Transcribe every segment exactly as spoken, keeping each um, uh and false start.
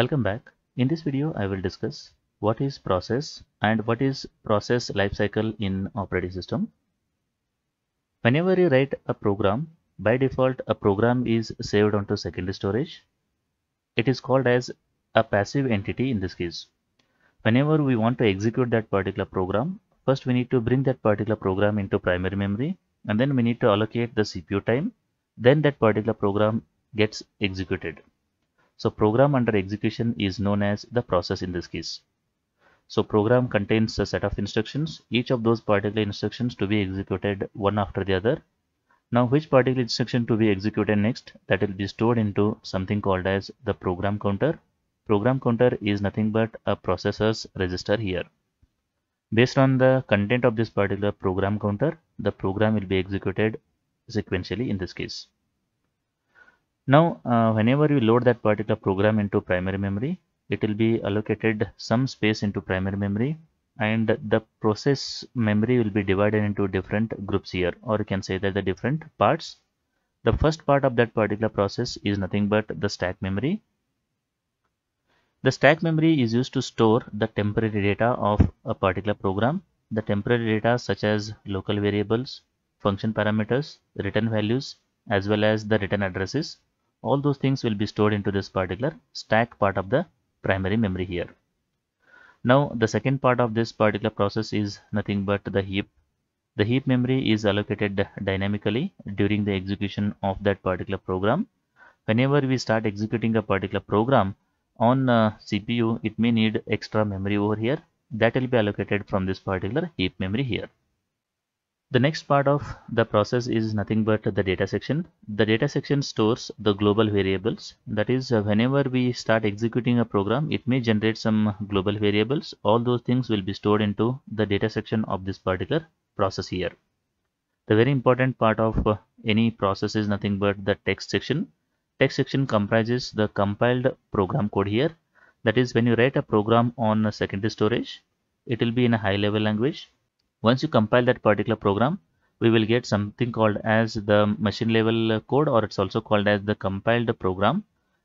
Welcome back. In this video I will discuss what is process and what is process lifecycle in operating system. Whenever you write a program, by default a program is saved onto secondary storage. It is called as a passive entity in this case. Whenever we want to execute that particular program, first we need to bring that particular program into primary memory, and then we need to allocate the C P U time, then that particular program gets executed. So program under execution is known as the process in this case. So program contains a set of instructions, each of those particular instructions to be executed one after the other. Now which particular instruction to be executed next, that will be stored into something called as the program counter. Program counter is nothing but a processor's register here. Based on the content of this particular program counter, the program will be executed sequentially in this case. Now uh, whenever you load that particular program into primary memory, it will be allocated some space into primary memory, and the process memory will be divided into different groups here, or you can say that the different parts. The first part of that particular process is nothing but the stack memory. The stack memory is used to store the temporary data of a particular program. The temporary data such as local variables, function parameters, return values, as well as the return addresses. All those things will be stored into this particular stack part of the primary memory here. Now the second part of this particular process is nothing but the heap. The heap memory is allocated dynamically during the execution of that particular program. Whenever we start executing a particular program on uh, C P U, it may need extra memory over here. That will be allocated from this particular heap memory here. The next part of the process is nothing but the data section. The data section stores the global variables. That is, whenever we start executing a program, it may generate some global variables. All those things will be stored into the data section of this particular process here. The very important part of any process is nothing but the text section. Text section comprises the compiled program code here. That is, when you write a program on secondary storage, it will be in a high level language. Once you compile that particular program, we will get something called as the machine level code, or it's also called as the compiled program.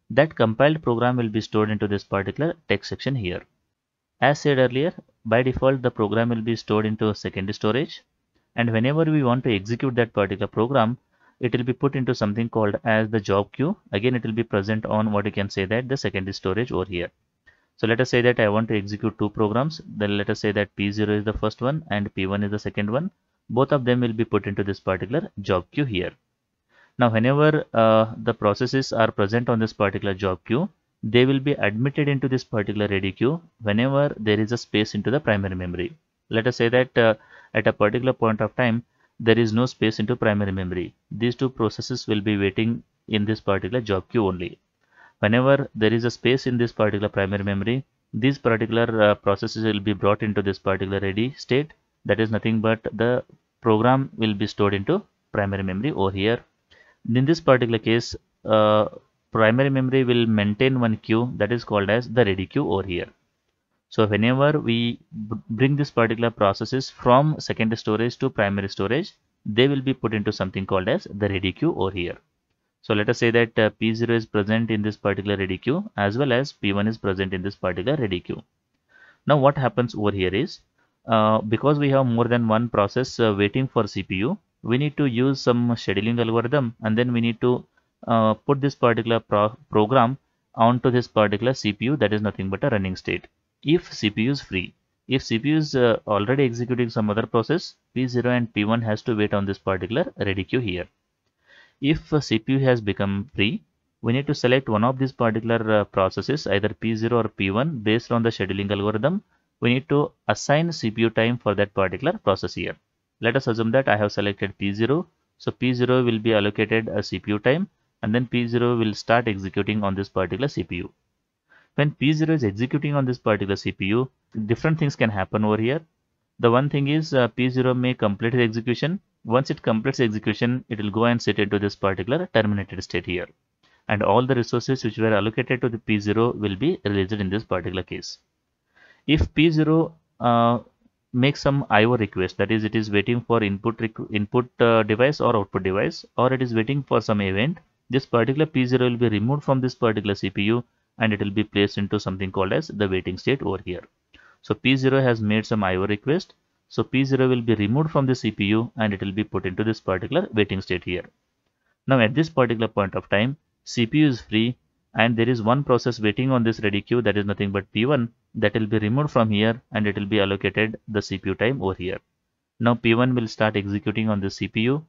That compiled program will be stored into this particular text section here. As said earlier, by default the program will be stored into secondary storage, and whenever we want to execute that particular program, it will be put into something called as the job queue. Again, it will be present on what you can say that the secondary storage over here. So let us say that I want to execute two programs. Then let us say that P zero is the first one and P one is the second one. Both of them will be put into this particular job queue here. Now whenever uh, the processes are present on this particular job queue, they will be admitted into this particular ready queue whenever there is a space into the primary memory. Let us say that uh, at a particular point of time, there is no space into primary memory. These two processes will be waiting in this particular job queue only. Whenever there is a space in this particular primary memory, these particular uh, processes will be brought into this particular ready state. That is nothing but the program will be stored into primary memory over here. In this particular case, uh, primary memory will maintain one queue, that is called as the ready queue over here. So whenever we bring this particular processes from secondary storage to primary storage, they will be put into something called as the ready queue over here. So let us say that uh, P zero is present in this particular ready queue, as well as P one is present in this particular ready queue. Now what happens over here is, uh, because we have more than one process uh, waiting for C P U, we need to use some scheduling algorithm, and then we need to uh, put this particular pro program onto this particular C P U, that is nothing but a running state, if C P U is free. If C P U is uh, already executing some other process, P zero and P one has to wait on this particular ready queue here. If C P U has become free, we need to select one of these particular uh, processes, either P zero or P one, based on the scheduling algorithm. We need to assign C P U time for that particular process here. Let us assume that I have selected P zero. So P zero will be allocated a C P U time, and then P zero will start executing on this particular C P U. When P zero is executing on this particular C P U, different things can happen over here. The one thing is uh, P zero may complete the execution. Once it completes execution, it will go and sit into this particular terminated state here, and all the resources which were allocated to the P zero will be released in this particular case. If P zero uh, makes some I O request, that is, it is waiting for input input uh, device or output device, or it is waiting for some event, this particular P zero will be removed from this particular C P U and it will be placed into something called as the waiting state over here. So P zero has made some I O request. So P zero will be removed from the C P U and it will be put into this particular waiting state here. Now at this particular point of time, C P U is free and there is one process waiting on this ready queue, that is nothing but P one, that will be removed from here and it will be allocated the C P U time over here. Now P one will start executing on the C P U.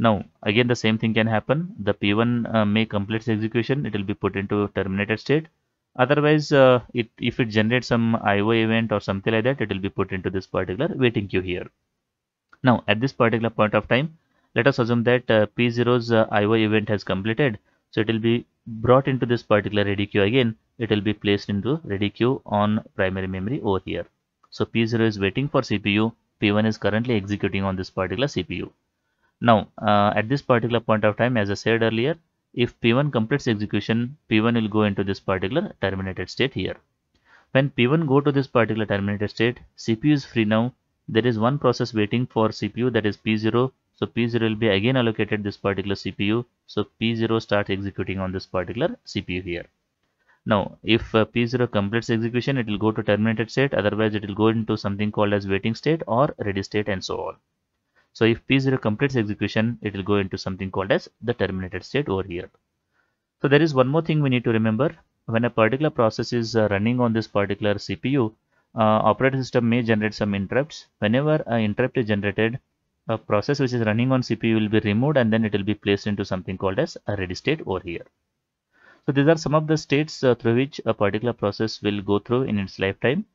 Now again the same thing can happen. The P one uh, may complete its execution, it will be put into terminated state. Otherwise, uh, it, if it generates some I O event or something like that, it will be put into this particular waiting queue here. Now at this particular point of time, let us assume that uh, P zero's uh, I O event has completed. So it will be brought into this particular ready queue again. It will be placed into ready queue on primary memory over here. So P zero is waiting for C P U. P one is currently executing on this particular C P U. Now uh, at this particular point of time, as I said earlier, if P one completes execution, P one will go into this particular terminated state here. When P one go to this particular terminated state, C P U is free now. There is one process waiting for C P U, that is P zero. So P zero will be again allocated this particular C P U. So P zero starts executing on this particular C P U here. Now if uh, P zero completes execution, it will go to terminated state. Otherwise it will go into something called as waiting state or ready state and so on. So if P zero completes execution, it will go into something called as the terminated state over here. So there is one more thing we need to remember. When a particular process is uh, running on this particular C P U, uh, operating system may generate some interrupts. Whenever an interrupt is generated, a process which is running on C P U will be removed and then it will be placed into something called as a ready state over here. So these are some of the states uh, through which a particular process will go through in its lifetime.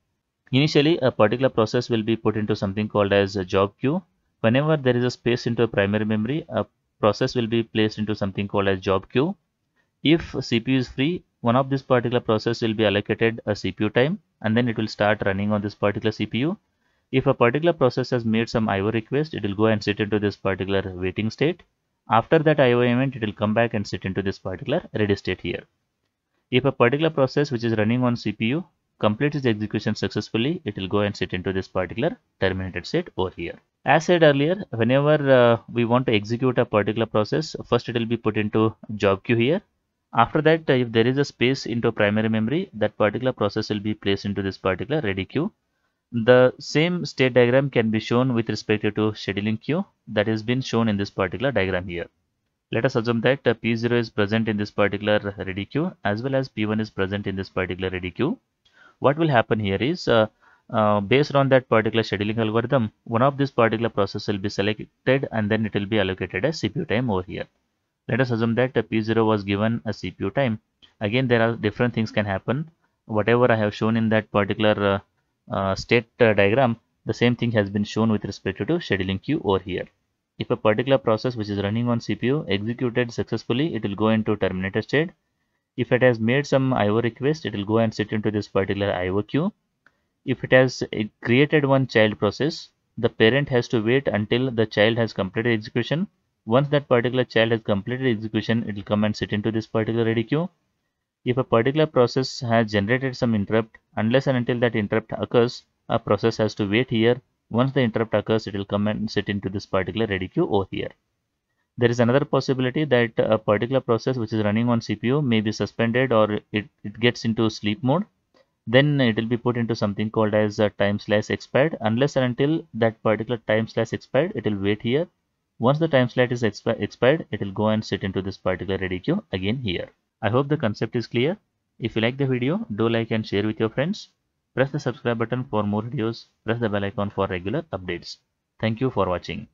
Initially, a particular process will be put into something called as a job queue. Whenever there is a space into a primary memory, a process will be placed into something called as job queue. If C P U is free, one of this particular process will be allocated a C P U time and then it will start running on this particular C P U. If a particular process has made some I O request, it will go and sit into this particular waiting state. After that I O event, it will come back and sit into this particular ready state here. If a particular process which is running on C P U completes its execution successfully, it will go and sit into this particular terminated state over here. As said earlier, whenever uh, we want to execute a particular process, first it will be put into job queue here. After that, uh, if there is a space into primary memory, that particular process will be placed into this particular ready queue. The same state diagram can be shown with respect to scheduling queue that has been shown in this particular diagram here. Let us assume that P zero is present in this particular ready queue as well as P one is present in this particular ready queue. What will happen here is, uh, uh, based on that particular scheduling algorithm, one of this particular process will be selected and then it will be allocated a C P U time over here. Let us assume that P zero was given a C P U time. Again, there are different things can happen. Whatever I have shown in that particular uh, Uh, state uh, diagram, the same thing has been shown with respect to scheduling queue over here. If a particular process which is running on C P U executed successfully, it will go into terminated state. If it has made some I O request, it will go and sit into this particular I O queue. If it has it created one child process, the parent has to wait until the child has completed execution. Once that particular child has completed execution, it will come and sit into this particular ready queue. If a particular process has generated some interrupt, unless and until that interrupt occurs, a process has to wait here. Once the interrupt occurs, it will come and sit into this particular ready queue over here. There is another possibility that a particular process which is running on C P U may be suspended or it, it gets into sleep mode. Then it will be put into something called as a time slice expired. Unless and until that particular time slice expired, it will wait here. Once the time slice is expi- expired, it will go and sit into this particular ready queue again here. I hope the concept is clear. If you like the video, do like and share with your friends. Press the subscribe button for more videos. Press the bell icon for regular updates. Thank you for watching.